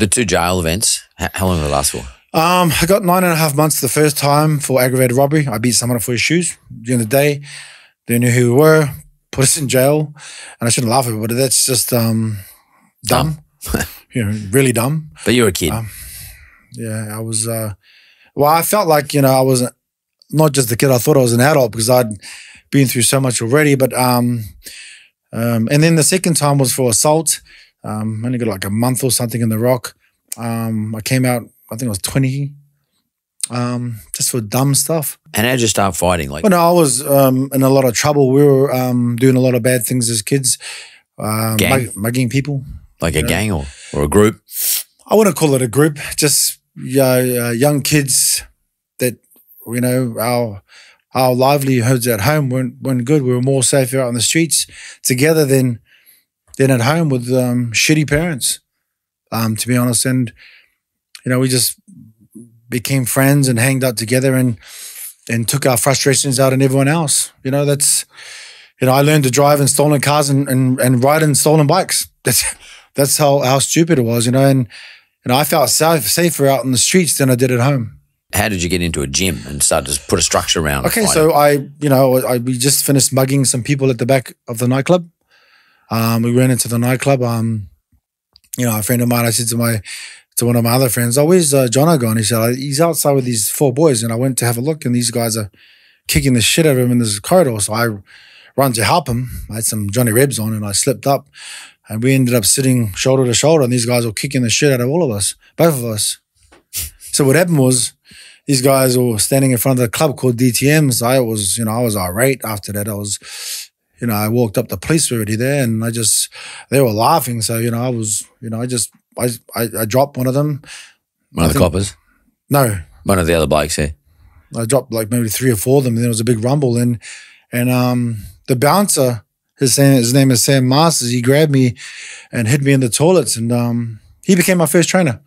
The two jail events, how long did it last for? I got 9.5 months the first time for aggravated robbery. I beat someone up for his shoes during the day. They knew who we were, put us in jail. And I shouldn't laugh at it, but that's just dumb. You know, really dumb. But you were a kid. Yeah, I was, well, I felt like, you know, I was not just a kid. I thought I was an adult because I'd been through so much already. But, and then the second time was for assault. I only got like a month or something in the rock. I came out, I think I was 20, just for dumb stuff. And how'd you start fighting? Like, well, no, I was in a lot of trouble. We were doing a lot of bad things as kids. Mugging people. Like a gang or a group? I wouldn't call it a group. Just young kids that, you know, our livelihoods at home weren't good. We were more safer out on the streets together than at home with shitty parents, to be honest. And, you know, we just became friends and hanged out together and took our frustrations out on everyone else. You know, that's, you know, I learned to drive in stolen cars and ride in stolen bikes. That's how stupid it was, you know. And I felt safer out in the streets than I did at home. How did you get into a gym and start to put a structure around? Okay, so we just finished mugging some people at the back of the nightclub. We ran into the nightclub. You know, a friend of mine, I said to one of my other friends, "Oh, where's Jono gone?" He said, "He's outside with these four boys." And I went to have a look, and these guys are kicking the shit out of him in this corridor. So I run to help him. I had some Johnny Rebs on, and I slipped up. And we ended up sitting shoulder to shoulder, and these guys were kicking the shit out of all of us, both of us. So what happened was these guys were standing in front of the club called DTM. So I was irate after that. I walked up, the police were already there, and they were laughing. So, you know, I dropped one of them. One of the coppers? No. One of the other bikes, yeah. I dropped like maybe 3 or 4 of them, and there was a big rumble. And the bouncer, his name is Sam Masters. He grabbed me and hid me in the toilets, and he became my first trainer.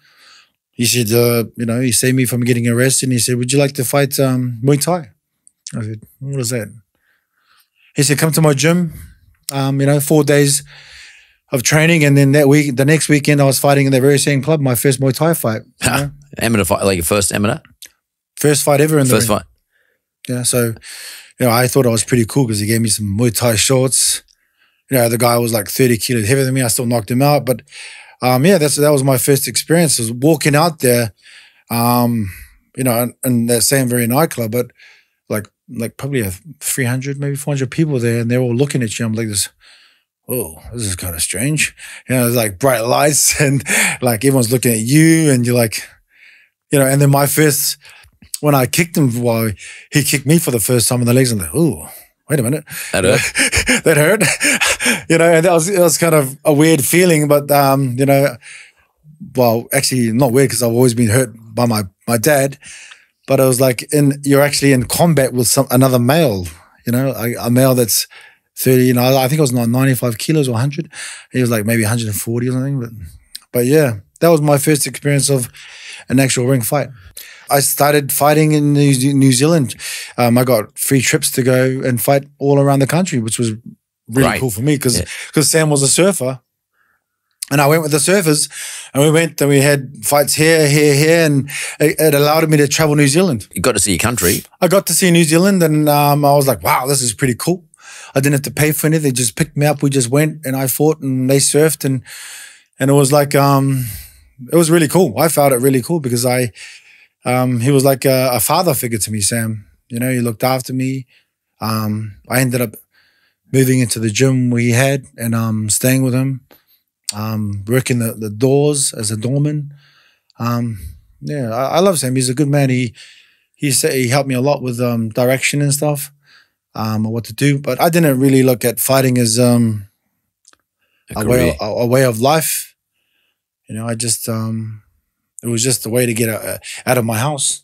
He said, you know, he saved me from getting arrested, and he said, "Would you like to fight Muay Thai?" I said, "What is that?" He said, "Come to my gym, you know, 4 days of training." And then that week, the next weekend, I was fighting in that very same club, my first Muay Thai fight. Amateur fight, like your first amateur? First fight ever in the ring. First fight. Yeah, so... You know, I thought I was pretty cool because he gave me some Muay Thai shorts. You know, the guy was like 30 kilos heavier than me. I still knocked him out. But, yeah, that was my first experience, was walking out there, you know, in that same very nightclub. But like probably 300, maybe 400 people there, and they're all looking at you. I'm like this, oh, this is kind of strange. You know, there's like bright lights and like everyone's looking at you, and you're like, you know, and then my first... When I kicked him, well, he kicked me for the first time in the legs, and like, "Ooh, wait a minute, that hurt." That hurt, you know. And that was kind of a weird feeling, but you know, well, actually not weird because I've always been hurt by my dad, but it was like you're actually in combat with another male, you know, a male that's 30. You know, I think I was 95 kilos or 100. He was like maybe 140 or something, but yeah, that was my first experience of an actual ring fight. I started fighting in New Zealand. I got free trips to go and fight all around the country, which was really cool for me because Sam was a surfer, and I went with the surfers, and we had fights here, and it allowed me to travel New Zealand. You got to see your country. I got to see New Zealand, and I was like, wow, this is pretty cool. I didn't have to pay for anything. They just picked me up. We just went, and I fought, and they surfed, and it was like it was really cool. I found it really cool because he was like a father figure to me, Sam. You know, he looked after me. I ended up moving into the gym we had and staying with him, working the doors as a doorman. Yeah, I love Sam. He's a good man. He helped me a lot with direction and stuff, what to do. But I didn't really look at fighting as a way of life. You know, it was just a way to get out of my house.